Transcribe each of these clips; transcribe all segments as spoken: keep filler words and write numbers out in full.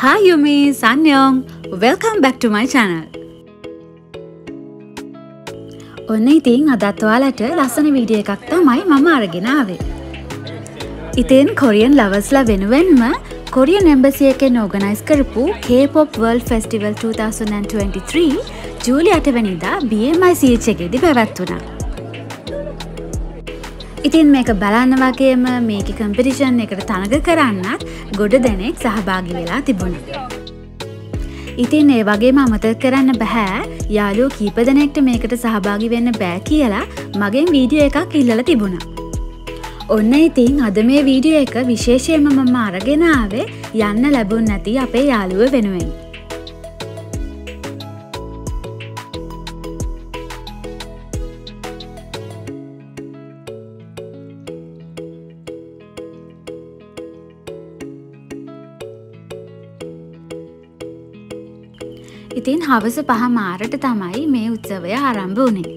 Hi Yumi San-yong, welcome back to my channel. ඔන්න ඉතින් අදත් ඔයාලට ලස්සන වීඩියෝ එකක් තමයි මම අරගෙන ආවේ. ඉතින් කොරියන් ලවර්ස්ලා වෙනුවෙන්ම කොරියන් එම්බසි එකෙන් ඕගනයිස් කරපු K-pop World Festival twenty twenty-three ජූලි අට වෙනිදා B M I C H එකේදී පැවැත්වුණා. ඉතින් මේක බලන්න වගේම මේකේ කම්පිටිෂන් එකට තනග කරන්නත් ගොඩ දෙනෙක් සහභාගී වෙලා තිබුණා. ඉතින් ඒ වගේම අමතක කරන්න බෑ යාළුවෝ කීප දෙනෙක්ට මේකට සහභාගී වෙන්න බෑ කියලා මගෙන් වීඩියෝ එකක් ඉල්ලලා තිබුණා. ඔන්න ඉතින් අද මේ වීඩියෝ එක විශේෂයෙන්ම මම අරගෙන ආවේ යන්න ලැබුණ නැති අපේ යාළුවෝ වෙනුවෙන්. ඉතින් හවස පහ මාරට තමයි මේ උත්සවය ආරම්භ වුණේ.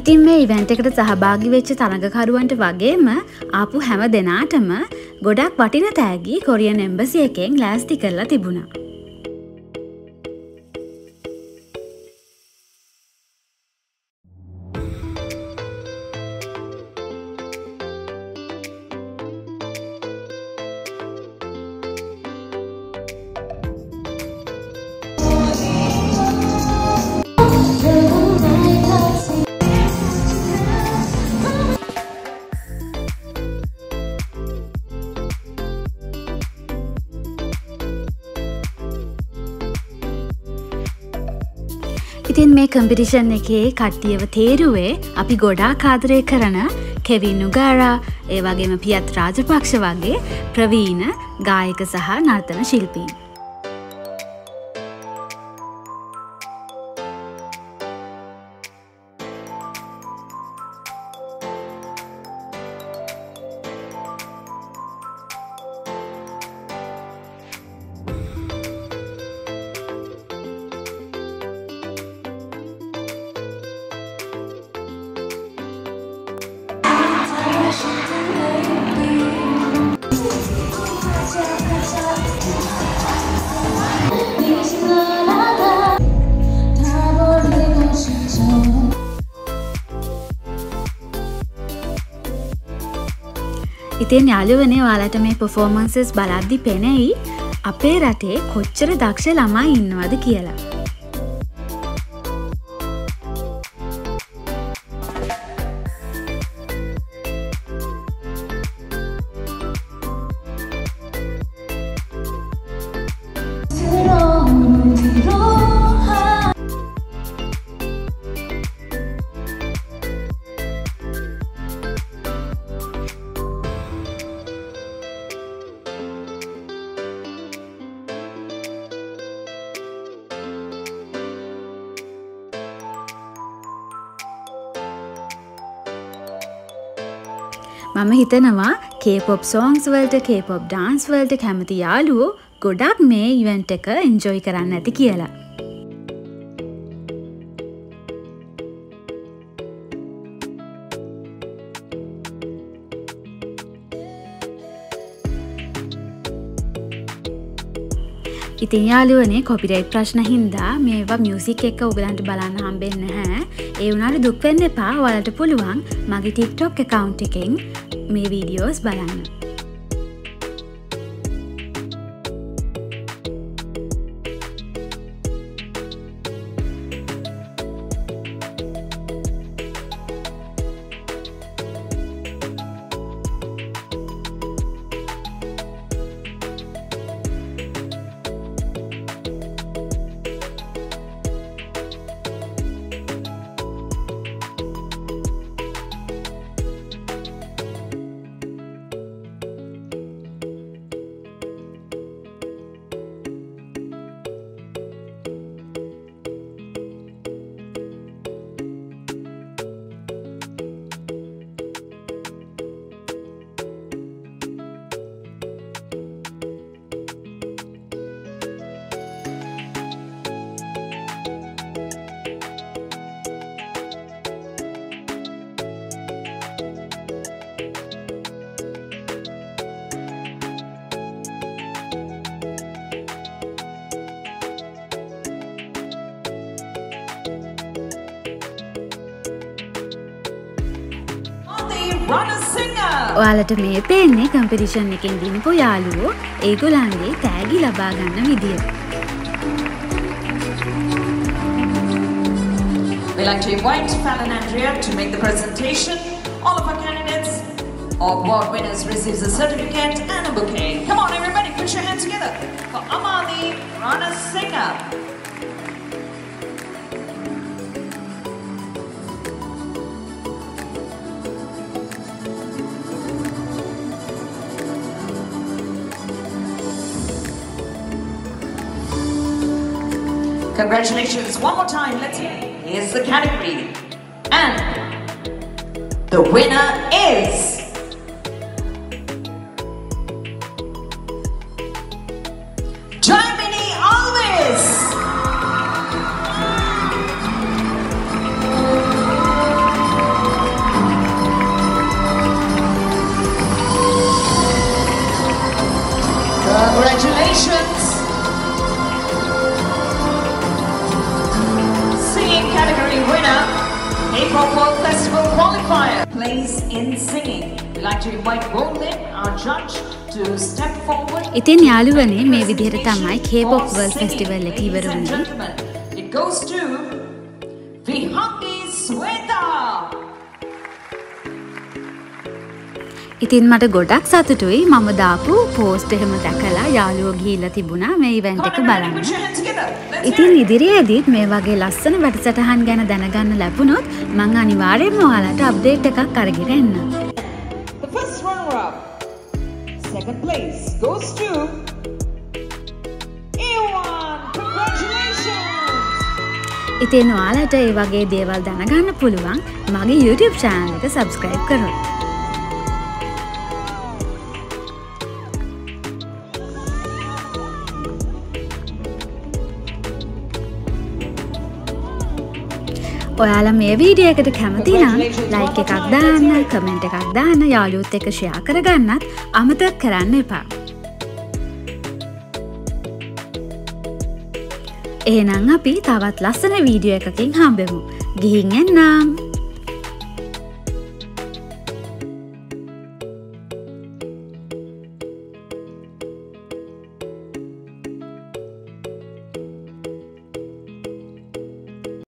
ඉතින් මේ ඉවෙන්ට් එකට සහභාගී වෙච්ච තරඟකරුවන්ට වගේම ආපු හැම දෙනාටම ගොඩක් වටින තෑගි කොරියන් එම්බසි එකෙන් ලෑස්ති කරලා තිබුණා. ඉතින් මේ කම්පිටිෂන් එකේ කට්ටියව තේරුවේ අපි ගොඩාක් ආදරය කරන කෙවින් නුගාරා ඒ වගේම පියත් රාජපක්ෂ වගේ ප්‍රවීණ ගායක සහ නර්තන ශිල්පීන්. ඉතින් යාළුවනේ ඔයාලට මේ performances බලද්දි පෙනෙයි අපේ රටේ කොච්චර දක්ෂ ළමයි ඉන්නවද කියලා. මම හිතනවා K-pop songs වලට K-pop dance වලට කැමති යාළුවෝ ගොඩක් මේ event එක enjoy කරන්න ඇති කියලා. ඉතින් යාළුවනේ copyright ප්‍රශ්න හින්දා මේවා music එක ඔයගලන්ට බලන්න හම්බෙන්නේ නැහැ. ඒ වුණාට දුක් වෙන්න එපා. ඔයාලට පුළුවන් මගේ TikTok account එකෙන් මේ videos බලන්න. Rana Singer! ඔයාලට මේ පේන්නේ competition එකෙන් දිනපු යාළුවෝ ඒගොල්ලන්ගේ tag ලබා ගන්න විදිය. We'd like to invite Fallon and Andrea to make the presentation. All of our candidates or award winners receives a certificate and a bouquet. Come on everybody, put your hands together for Amadi Rana Singer. Congratulations, one more time, let's hear. Here's the category. And the winner is... Germany Always! Congratulations! K-pop World Festival qualifier plays in singing. We'd like to invite Golden, our judge, to step forward. ඉතින් යාළුවනේ මේ විදිහට තමයි K-pop World Festival එක ඉවර වුණේ. It goes to Vihangi Swetha. ඉතින් මට ගොඩක් සතුටුයි මම දාපු post එහෙම දැකලා යාළුවෝ ගිහිල්ලා තිබුණා මේ event එක බලන්න. ඉතින් ඉදිරියේදීත් මේ වගේ ලස්සන වැඩසටහන් ගැන දැනගන්න ලැබුණොත් මම අනිවාර්යයෙන්ම ඔයාලට update එකක් අරගෙන එන්න. The first runner up, second place goes to Ewan. ඉතින් ඔයාලට මේ වගේ දේවල් දැනගන්න පුළුවන් මගේ YouTube channel එක subscribe කරන්න. ඔයාලා මේ වීඩියෝ එකට කැමති නම් like එකක් දාන්න, comment එකක් දාන්න, යාළුවොත් එක්ක share කරගන්නත් අමතක කරන්න එපා. එහෙනම් අපි තවත් ලස්සන වීඩියෝ එකකින් හම්බෙමු. ගිහින් එන්නම්.